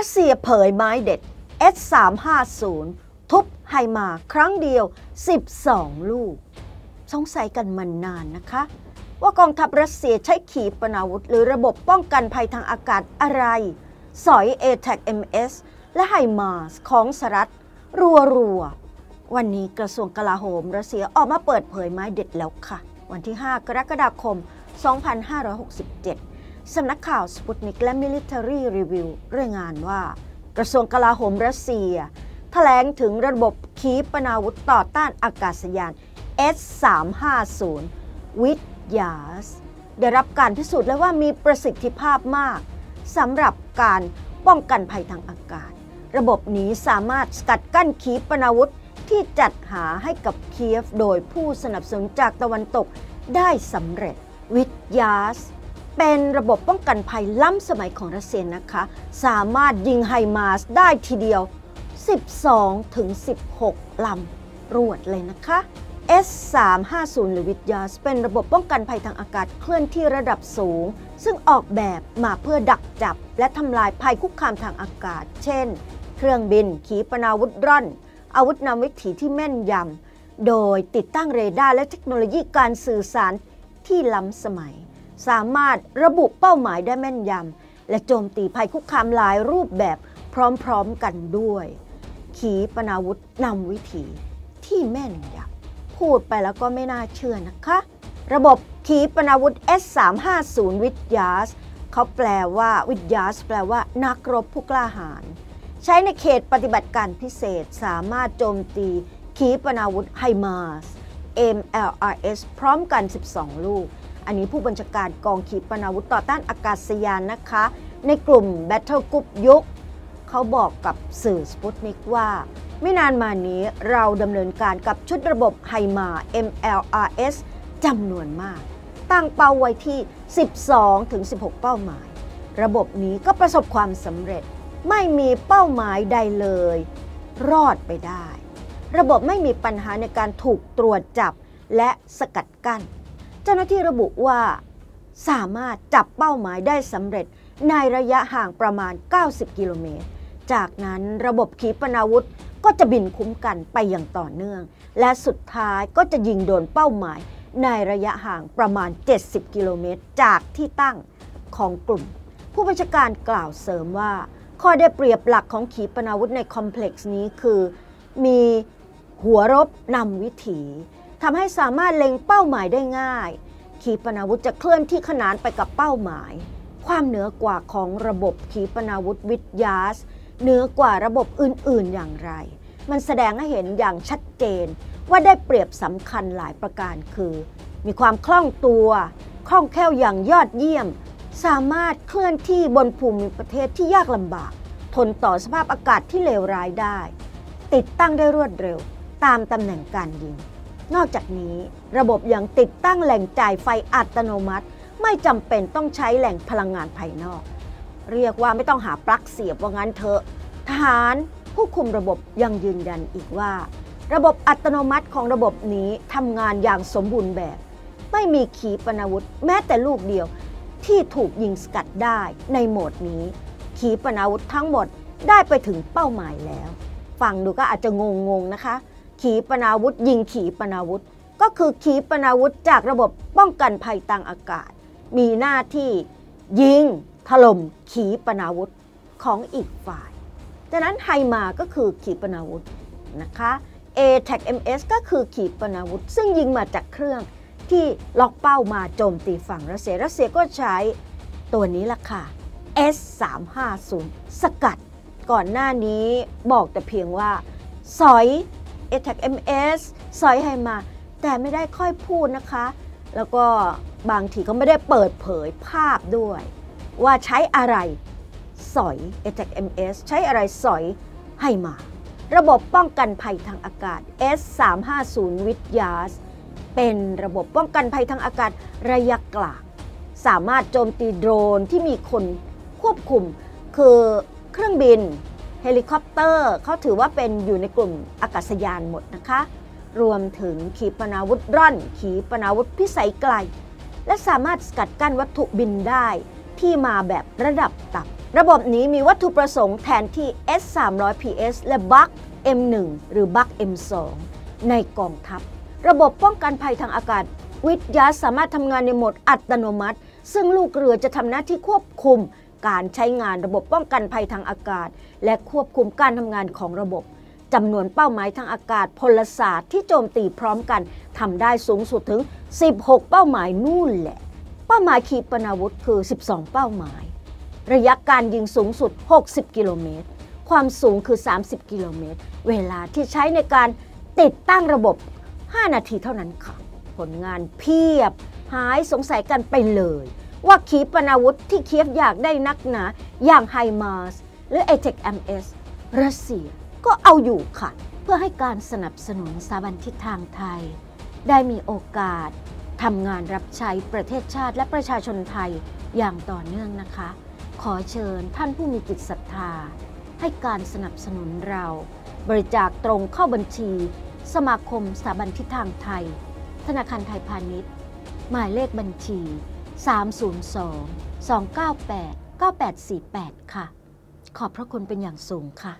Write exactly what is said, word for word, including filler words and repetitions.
รัสเซียเผยไม้เด็ด เอส สาม ห้า ศูนย์ ทุบไฮมาครั้งเดียวสิบสองลูกสงสัยกันมานานนะคะว่ากองทัพรัสเซียใช้ขีปนาวุธหรือระบบป้องกันภัยทางอากาศอะไรสอย เอ แท็ค เอ็ม เอส และไฮมาสของสหรัฐรัวๆวันนี้กระทรวงกลาโหมรัสเซียออกมาเปิดเผยไม้เด็ดแล้วค่ะวันที่ห้ากรกฎาคมสองพันห้าร้อยหกสิบเจ็ดสำนักข่าวสปุตนิกและ Military Review รายงานว่ากระทรวงกลาโหมรัสเซียแถลงถึงระบบขีปนาวุธต่อต้านอากาศยาน เอส สาม ห้า ศูนย์ Vityaz ได้รับการพิสูจน์แล้วว่ามีประสิทธิภาพมากสำหรับการป้องกันภัยทางอากาศระบบนี้สามารถสกัดกั้นขีปนาวุธที่จัดหาให้กับเคียฟโดยผู้สนับสนุนจากตะวันตกได้สำเร็จ Vityaz เป็นระบบป้องกันภัยล้ำสมัยของรัสเซียนะคะสามารถยิงไฮมาสได้ทีเดียวสิบสองถึงสิบหกลำรวดเลยนะคะ เอส สาม ห้า ศูนย์ หรือ Vityaz เป็นระบบป้องกันภัยทางอากาศเคลื่อนที่ระดับสูงซึ่งออกแบบมาเพื่อดักจับและทำลายภัยคุกคามทางอากาศเช่นเครื่องบินขีปนาวุธร่อนอาวุธนำวิถีที่แม่นยำโดยติดตั้งเรดาร์และเทคโนโลยีการสื่อสารที่ล้ำสมัยสามารถระบุเป้าหมายได้แม่นยำและโจมตีภัยคุกคามหลายรูปแบบพร้อมๆกันด้วยขีปนาวุธนำวิถีที่แม่นยำพูดไปแล้วก็ไม่น่าเชื่อนะคะระบบขีปนาวุธ เอส สาม ห้า ศูนย์ Vityaz เขาแปลว่า Vityaz แปลว่านักรบผู้กล้าหาญใช้ในเขตปฏิบัติการพิเศษสามารถโจมตีขีปนาวุธไฮมาส เอ็ม แอล อาร์ เอส พร้อมกันสิบสองลูกอันนี้ผู้บัญชาการกองขีปนาวุธต่อต้านอากาศยานนะคะในกลุ่ม Battle Group ยุคเขาบอกกับสื่อสปุตนิกว่าไม่นานมานี้เราดำเนินการกับชุดระบบไฮมา เอ็ม แอล อาร์ เอส จำนวนมากตั้งเป้าไว้ที่ สิบสองถึงสิบหก เป้าหมายระบบนี้ก็ประสบความสำเร็จไม่มีเป้าหมายใดเลยรอดไปได้ระบบไม่มีปัญหาในการถูกตรวจจับและสกัดกั้นเจ้าหน้าที่ระบุว่าสามารถจับเป้าหมายได้สำเร็จในระยะห่างประมาณเก้าสิบกิโลเมตรจากนั้นระบบขีปนาวุธก็จะบินคุ้มกันไปอย่างต่อเนื่องและสุดท้ายก็จะยิงโดนเป้าหมายในระยะห่างประมาณเจ็ดสิบกิโลเมตรจากที่ตั้งของกลุ่มผู้บัญชาการกล่าวเสริมว่าข้อได้เปรียบหลักของขีปนาวุธในคอมเพล็กซ์นี้คือมีหัวรบนำวิถีทำให้สามารถเล็งเป้าหมายได้ง่ายขีปนาวุธจะเคลื่อนที่ขนานไปกับเป้าหมายความเหนือกว่าของระบบขีปนาวุธ Vityaz เหนือกว่าระบบอื่นๆอย่างไรมันแสดงให้เห็นอย่างชัดเจนว่าได้เปรียบสำคัญหลายประการคือมีความคล่องตัวคล่องแคล่วอย่างยอดเยี่ยมสามารถเคลื่อนที่บนภูมิประเทศที่ยากลำบากทนต่อสภาพอากาศที่เลวร้ายได้ติดตั้งได้รวดเร็วตามตำแหน่งการยิงนอกจากนี้ระบบยังติดตั้งแหล่งจ่ายไฟอัตโนมัติไม่จำเป็นต้องใช้แหล่งพลังงานภายนอกเรียกว่าไม่ต้องหาปลั๊กเสียบว่างั้นเถอะทหารผู้คุมระบบยังยืนยันอีกว่าระบบอัตโนมัติของระบบนี้ทำงานอย่างสมบูรณ์แบบไม่มีขีปนาวุธแม้แต่ลูกเดียวที่ถูกยิงสกัดได้ในโหมดนี้ขีปนาวุธทั้งหมดได้ไปถึงเป้าหมายแล้วฟังดูก็อาจจะงงๆนะคะขีปนาวุธยิงขีปนาวุธก็คือขีปนาวุธจากระบบป้องกันภัยทางอากาศมีหน้าที่ยิงถล่มขีปนาวุธของอีกฝ่ายดังนั้นไฮมาก็คือขีปนาวุธนะคะ เอ แท็ค เอ็ม เอส ก็คือขีปนาวุธซึ่งยิงมาจากเครื่องที่ล็อกเป้ามาโจมตีฝั่งรัสเซียรัสเซียก็ใช้ตัวนี้ล่ะค่ะ เอส สาม ห้า ศูนย์ สกัดก่อนหน้านี้บอกแต่เพียงว่าสอย เอ แท็ค เอ็ม เอส สอยไฮมาแต่ไม่ได้ค่อยพูดนะคะแล้วก็บางทีก็ไม่ได้เปิดเผยภาพด้วยว่าใช้อะไรสอย เอ แท็ค เอ็ม เอส ใช้อะไรสอยไฮมาระบบป้องกันภัยทางอากาศ เอส สาม ห้า ศูนย์ Vityazเป็นระบบป้องกันภัยทางอากาศระยะไกลสามารถโจมตีโดรนที่มีคนควบคุมคือเครื่องบินเฮลิคอปเตอร์เขาถือว่าเป็นอยู่ในกลุ่มอากาศยานหมดนะคะรวมถึงขีปนาวุธร่อนขีปนาวุธพิสัยไกลและสามารถสกัดกั้นวัตถุบินได้ที่มาแบบระดับต่ำ ระบบนี้มีวัตถุประสงค์แทนที่ เอส สามร้อย พี เอส และ Buk เอ็ม หนึ่ง หรือ Buk เอ็ม สอง ในกองทัพระบบป้องกันภัยทางอากาศ Vityaz สามารถทำงานในโหมดอัตโนมัติซึ่งลูกเรือจะทำหน้าที่ควบคุมการใช้งานระบบป้องกันภัยทางอากาศและควบคุมการทำงานของระบบจำนวนเป้าหมายทางอากาศพลศาสตร์ที่โจมตีพร้อมกันทำได้สูงสุดถึงสิบหกเป้าหมายนู่นแหละเป้าหมายขีปนาวุธคือสิบสองเป้าหมายระยะการยิงสูงสุดหกสิบกิโลเมตรความสูงคือสามสิบกิโลเมตรเวลาที่ใช้ในการติดตั้งระบบห้านาทีเท่านั้นค่ะผลงานเพียบหายสงสัยกันไปเลยว่าขีปนาวุธที่เคียฟอยากได้นักหนาอย่างไฮมาร์สหรือ เอ ที เอ ซี เอ็ม เอส รัสเซียก็เอาอยู่ค่ะเพื่อให้การสนับสนุนสถาบันทิศทางไทยได้มีโอกาสทำงานรับใช้ประเทศชาติและประชาชนไทยอย่างต่อเนื่องนะคะขอเชิญท่านผู้มีจิตศรัทธาให้การสนับสนุนเราบริจาคตรงเข้าบัญชีสมาคมสถาบันทิศทางไทยธนาคารไทยพาณิชย์หมายเลขบัญชีสาม ศูนย์ สอง สอง เก้า แปด เก้า แปด สี่ แปดค่ะขอบพระคุณเป็นอย่างสูงค่ะ